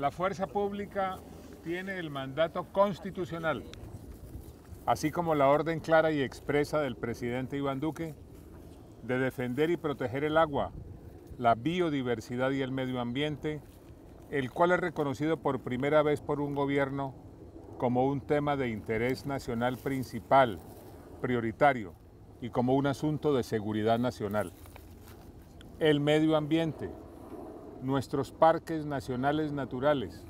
La Fuerza Pública tiene el mandato constitucional, así como la orden clara y expresa del presidente Iván Duque, de defender y proteger el agua, la biodiversidad y el medio ambiente, el cual es reconocido por primera vez por un gobierno como un tema de interés nacional principal, prioritario, y como un asunto de seguridad nacional. El medio ambiente, nuestros parques nacionales naturales,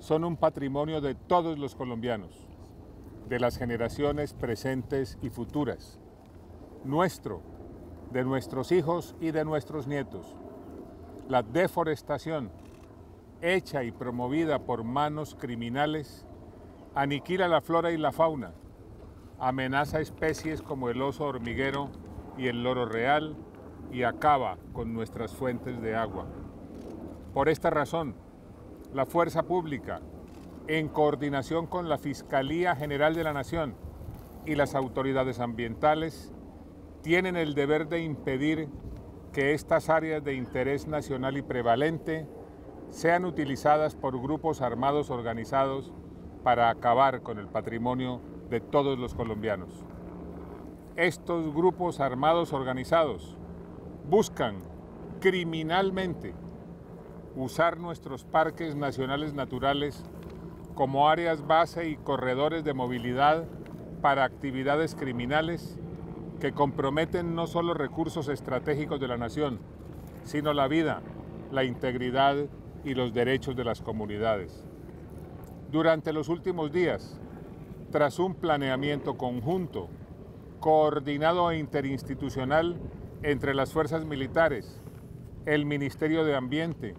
son un patrimonio de todos los colombianos, de las generaciones presentes y futuras, nuestro, de nuestros hijos y de nuestros nietos. La deforestación, hecha y promovida por manos criminales, aniquila la flora y la fauna, amenaza especies como el oso hormiguero y el loro real y acaba con nuestras fuentes de agua. Por esta razón, la Fuerza Pública, en coordinación con la Fiscalía General de la Nación y las autoridades ambientales, tienen el deber de impedir que estas áreas de interés nacional y prevalente sean utilizadas por grupos armados organizados para acabar con el patrimonio de todos los colombianos. Estos grupos armados organizados buscan criminalmente usar nuestros parques nacionales naturales como áreas base y corredores de movilidad para actividades criminales que comprometen no solo recursos estratégicos de la nación, sino la vida, la integridad y los derechos de las comunidades. Durante los últimos días, tras un planeamiento conjunto, coordinado e interinstitucional entre las fuerzas militares, el Ministerio de Ambiente,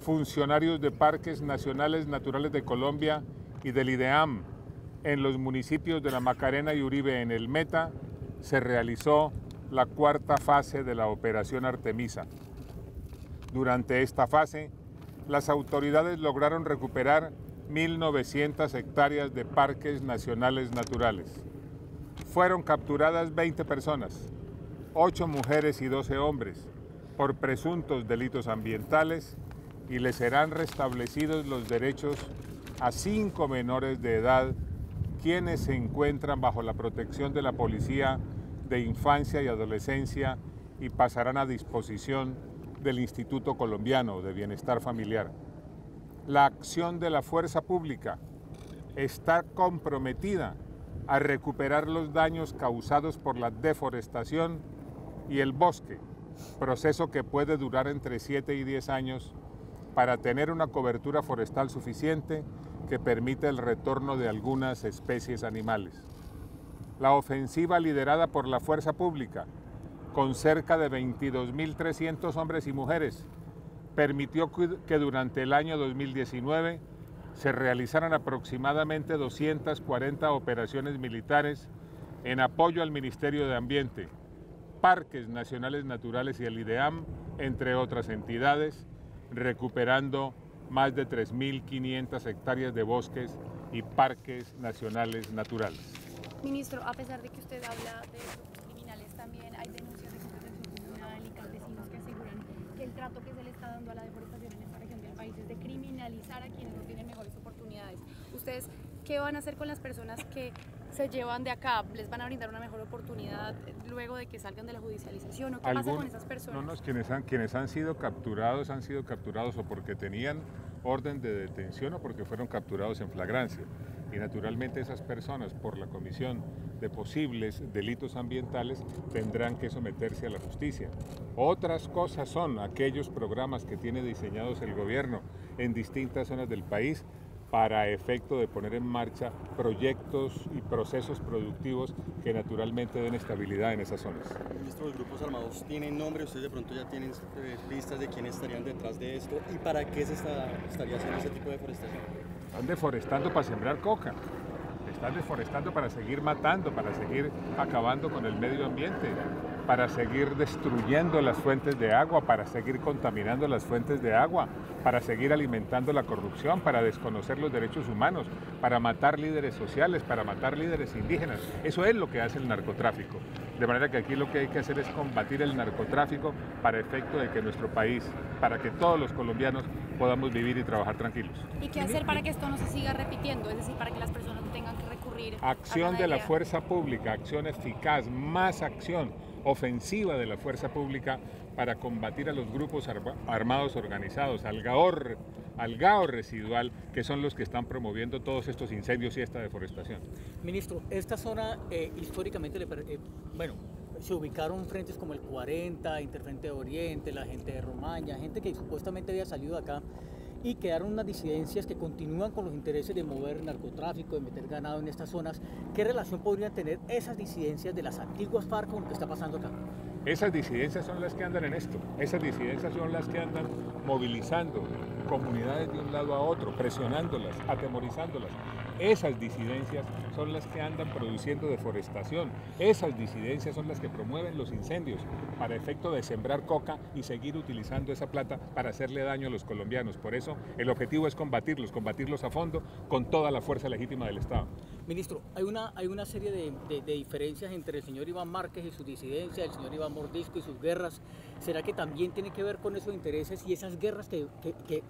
funcionarios de Parques Nacionales Naturales de Colombia y del IDEAM, en los municipios de La Macarena y Uribe en el Meta, se realizó la cuarta fase de la Operación Artemisa. Durante esta fase, las autoridades lograron recuperar 1.900 hectáreas de parques nacionales naturales. Fueron capturadas 20 personas, 8 mujeres y 12 hombres, por presuntos delitos ambientales y les serán restablecidos los derechos a 5 menores de edad quienes se encuentran bajo la protección de la Policía de Infancia y Adolescencia y pasarán a disposición del Instituto Colombiano de Bienestar Familiar. La acción de la Fuerza Pública está comprometida a recuperar los daños causados por la deforestación y el bosque, proceso que puede durar entre 7 y 10 años para tener una cobertura forestal suficiente que permite el retorno de algunas especies animales. La ofensiva liderada por la Fuerza Pública, con cerca de 22.300 hombres y mujeres, permitió que durante el año 2019 se realizaran aproximadamente 240 operaciones militares en apoyo al Ministerio de Ambiente, Parques Nacionales Naturales y el IDEAM, entre otras entidades, recuperando más de 3.500 hectáreas de bosques y parques nacionales naturales. Ministro, a pesar de que usted habla de grupos criminales, también hay denuncias de protección criminal y campesinos que aseguran que el trato que se le está dando a la deforestación en esta región del país es de criminalizar a quienes no tienen mejores oportunidades. ¿Ustedes qué van a hacer con las personas que se llevan de acá? ¿Les van a brindar una mejor oportunidad luego de que salgan de la judicialización? ¿O qué pasa con esas personas? No, quienes han sido capturados o porque tenían orden de detención o porque fueron capturados en flagrancia. Y naturalmente esas personas, por la comisión de posibles delitos ambientales, tendrán que someterse a la justicia. Otras cosas son aquellos programas que tiene diseñados el gobierno en distintas zonas del país para efecto de poner en marcha proyectos y procesos productivos que naturalmente den estabilidad en esas zonas. Ministro, ¿los grupos armados tienen nombre? ¿Ustedes de pronto ya tienen listas de quiénes estarían detrás de esto? ¿Y para qué se estaría haciendo ese tipo de deforestación? Están deforestando para sembrar coca, están deforestando para seguir matando, para seguir acabando con el medio ambiente, para seguir destruyendo las fuentes de agua, para seguir contaminando las fuentes de agua, para seguir alimentando la corrupción, para desconocer los derechos humanos, para matar líderes sociales, para matar líderes indígenas. Eso es lo que hace el narcotráfico. De manera que aquí lo que hay que hacer es combatir el narcotráfico para efecto de que nuestro país, para que todos los colombianos podamos vivir y trabajar tranquilos. ¿Y qué hacer para que esto no se siga repitiendo? Es decir, para que las personas no tengan que recurrir a la acción de la fuerza pública, acción eficaz, más acción ofensiva de la fuerza pública para combatir a los grupos armados organizados, al GAOR residual, que son los que están promoviendo todos estos incendios y esta deforestación. Ministro, esta zona históricamente, se ubicaron frentes como el 40, Interfrente de Oriente, la gente de Romaña, gente que supuestamente había salido de acá, y quedaron unas disidencias que continúan con los intereses de mover narcotráfico, de meter ganado en estas zonas. ¿Qué relación podrían tener esas disidencias de las antiguas FARC con lo que está pasando acá? Esas disidencias son las que andan en esto, esas disidencias son las que andan movilizando comunidades de un lado a otro, presionándolas, atemorizándolas. Esas disidencias son las que andan produciendo deforestación, esas disidencias son las que promueven los incendios para efecto de sembrar coca y seguir utilizando esa plata para hacerle daño a los colombianos. Por eso el objetivo es combatirlos a fondo con toda la fuerza legítima del Estado. Ministro, hay una serie de diferencias entre el señor Iván Márquez y sus disidencias, el señor Iván Mordisco y sus guerras. ¿Será que también tiene que ver con esos intereses y esas guerras que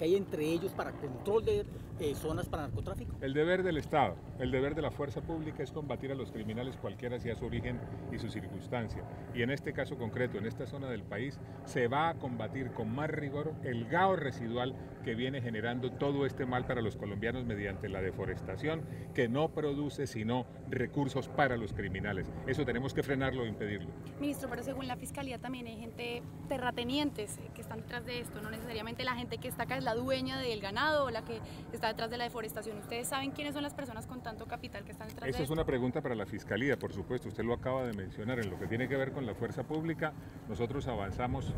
hay entre ellos para control de zonas para narcotráfico? El deber del Estado, el deber de la fuerza pública es combatir a los criminales cualquiera sea su origen y su circunstancia. Y en este caso concreto, en esta zona del país, se va a combatir con más rigor el GAOR residual que viene generando todo este mal para los colombianos mediante la deforestación, que no produce sino recursos para los criminales. Eso tenemos que frenarlo e impedirlo. Ministro, pero según la Fiscalía también hay gente, terratenientes, que están detrás de esto, no necesariamente la gente que está acá es la dueña del ganado o la que está detrás de la deforestación. ¿Ustedes saben quiénes son las personas con tanto capital que están detrás de esto? Esa es una pregunta para la Fiscalía, por supuesto, usted lo acaba de mencionar. En lo que tiene que ver con la fuerza pública, nosotros avanzamos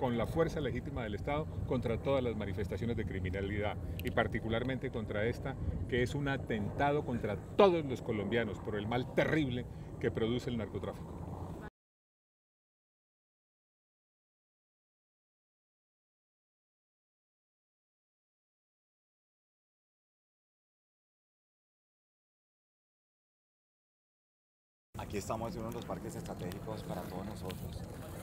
con la fuerza legítima del Estado contra todas las manifestaciones de criminalidad y particularmente contra esta, que es un atentado contra todos los colombianos por el mal terrible que produce el narcotráfico. Aquí estamos en uno de los parques estratégicos para todos nosotros,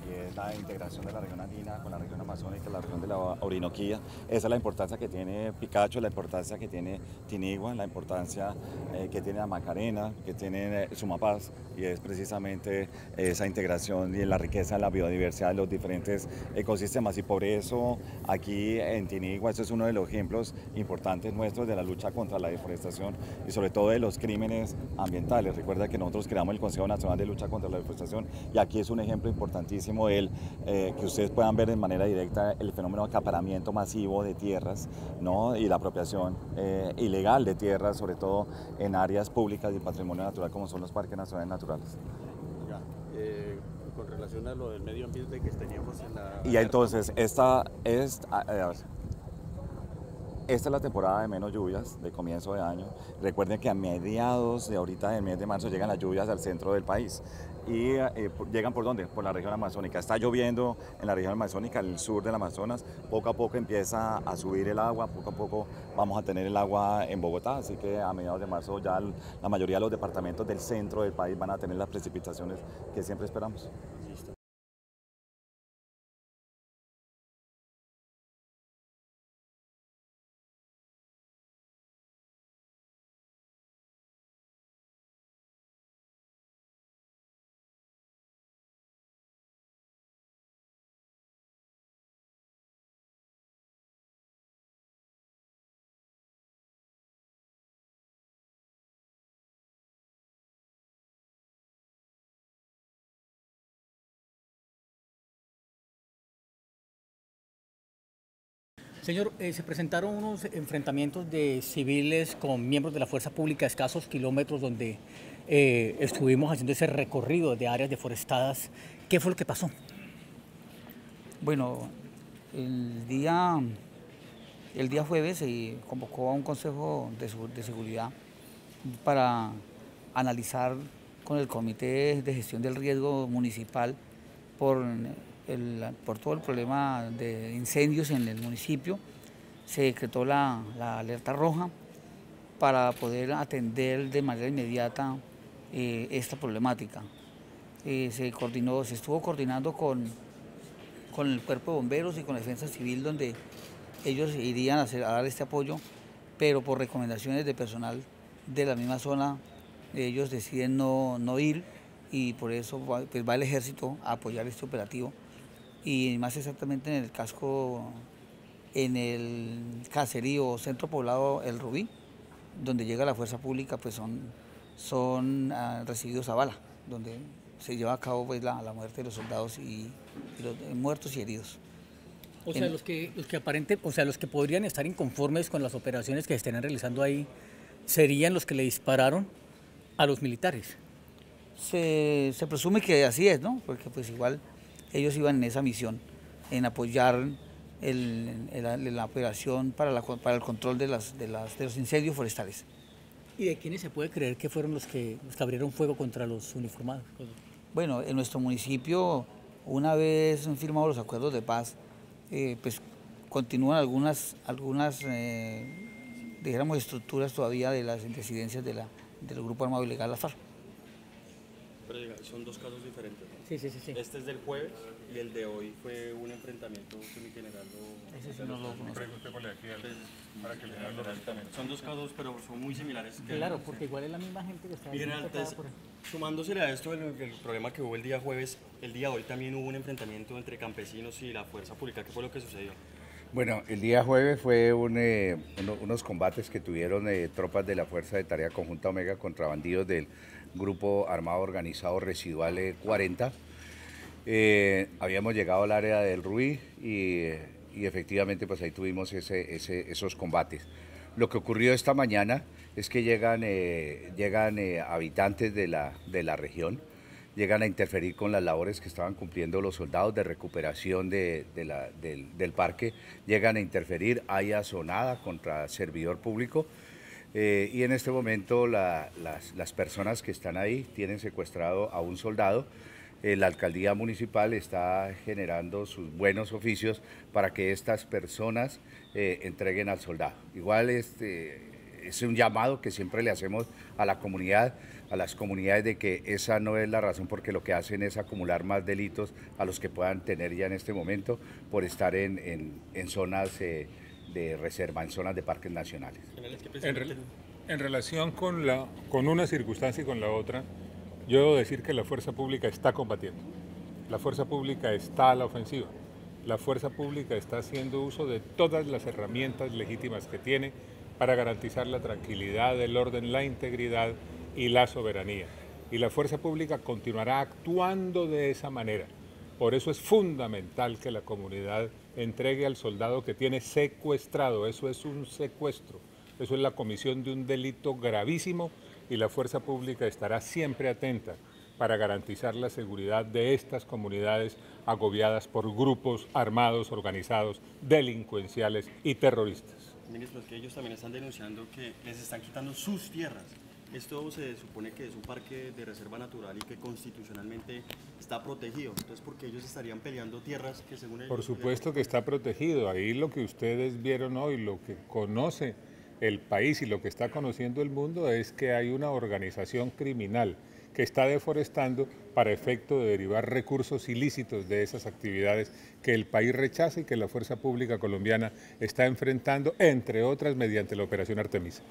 y es la integración de la región andina con la región amazónica, la región de la Orinoquía. Esa es la importancia que tiene Picacho, la importancia que tiene Tinigua, la importancia que tiene la Macarena, que tiene Sumapaz, y es precisamente esa integración y la riqueza de la biodiversidad de los diferentes ecosistemas. Y por eso aquí en Tinigua, esto es uno de los ejemplos importantes nuestros de la lucha contra la deforestación y sobre todo de los crímenes ambientales. Recuerda que nosotros creamos el Consejo Nacional de Lucha contra la Deforestación, y aquí es un ejemplo importantísimo de él, que ustedes puedan ver de manera directa el fenómeno de acaparamiento masivo de tierras, ¿no?, y la apropiación ilegal de tierras, sobre todo en áreas públicas y patrimonio natural como son los Parques Nacionales Naturales. Ya, con relación a lo del medio ambiente que teníamos en la... Y entonces, esta es la temporada de menos lluvias, de comienzo de año. Recuerden que a mediados de ahorita del mes de marzo llegan las lluvias al centro del país. ¿Y llegan por dónde? Por la región amazónica. Está lloviendo en la región amazónica, el sur del Amazonas. Poco a poco empieza a subir el agua, poco a poco vamos a tener el agua en Bogotá, así que a mediados de marzo ya la mayoría de los departamentos del centro del país van a tener las precipitaciones que siempre esperamos. Señor, se presentaron unos enfrentamientos de civiles con miembros de la fuerza pública a escasos kilómetros donde estuvimos haciendo ese recorrido de áreas deforestadas. ¿Qué fue lo que pasó? Bueno, el día jueves se convocó a un consejo de seguridad para analizar con el Comité de Gestión del Riesgo Municipal por todo el problema de incendios en el municipio. Se decretó la alerta roja para poder atender de manera inmediata esta problemática. Se estuvo coordinando con el cuerpo de bomberos y con la defensa civil, donde ellos irían a dar este apoyo, pero por recomendaciones de personal de la misma zona, ellos deciden no ir, y por eso va el ejército a apoyar este operativo, y más exactamente en el casco, en el caserío centro poblado El Rubí, donde llega la Fuerza Pública, pues son recibidos a bala, donde se lleva a cabo pues la muerte de los soldados y los muertos y heridos. O sea, los que podrían estar inconformes con las operaciones que se estén realizando ahí, ¿serían los que le dispararon a los militares? Se presume que así es, ¿no? Porque pues igual ellos iban en esa misión, en apoyar la operación para el control de los incendios forestales. ¿Y de quiénes se puede creer que fueron los que abrieron fuego contra los uniformados? Bueno, en nuestro municipio, una vez firmados los acuerdos de paz, pues continúan algunas dijéramos, estructuras todavía de las incidencias del Grupo Armado Ilegal, la FARC. Pero son dos casos diferentes, ¿no? Sí. Este es del jueves y el de hoy fue un enfrentamiento semigenerando. Ese no lo pregunté por aquí, para que le hagan los enfrentamientos. Son dos casos, pero son muy similares. Claro, porque igual es la misma gente que está... Miren, antes, sumándosele a esto, el problema que hubo el día jueves, el día de hoy también hubo un enfrentamiento entre campesinos y la Fuerza Pública. ¿Qué fue lo que sucedió? Bueno, el día jueves fue unos combates que tuvieron tropas de la Fuerza de Tarea Conjunta Omega contra bandidos del Grupo Armado Organizado Residual 40. Habíamos llegado al área del Ruiz y efectivamente pues ahí tuvimos esos combates. Lo que ocurrió esta mañana es que llegan habitantes de la región, llegan a interferir con las labores que estaban cumpliendo los soldados de recuperación del parque, llegan a interferir, hay azonada contra servidor público. Y en este momento las personas que están ahí tienen secuestrado a un soldado. La alcaldía municipal está generando sus buenos oficios para que estas personas entreguen al soldado. Igual es un llamado que siempre le hacemos a la comunidad, a las comunidades, de que esa no es la razón, porque lo que hacen es acumular más delitos a los que puedan tener ya en este momento por estar en zonas... de reserva, en zonas de parques nacionales. En relación con una circunstancia y con la otra, yo debo decir que la Fuerza Pública está combatiendo, la Fuerza Pública está a la ofensiva, la Fuerza Pública está haciendo uso de todas las herramientas legítimas que tiene para garantizar la tranquilidad, el orden, la integridad y la soberanía. Y la Fuerza Pública continuará actuando de esa manera. Por eso es fundamental que la comunidad entregue al soldado que tiene secuestrado. Eso es un secuestro, eso es la comisión de un delito gravísimo, y la Fuerza Pública estará siempre atenta para garantizar la seguridad de estas comunidades agobiadas por grupos armados, organizados, delincuenciales y terroristas. Ministro, es que ellos también están denunciando que les están quitando sus tierras. Esto se supone que es un parque de reserva natural y que constitucionalmente está protegido. Entonces, ¿por qué ellos estarían peleando tierras que según ellos...? Por supuesto que está protegido. Ahí lo que ustedes vieron hoy, lo que conoce el país y lo que está conociendo el mundo, es que hay una organización criminal que está deforestando para efecto de derivar recursos ilícitos de esas actividades que el país rechaza y que la Fuerza Pública colombiana está enfrentando, entre otras, mediante la Operación Artemisa.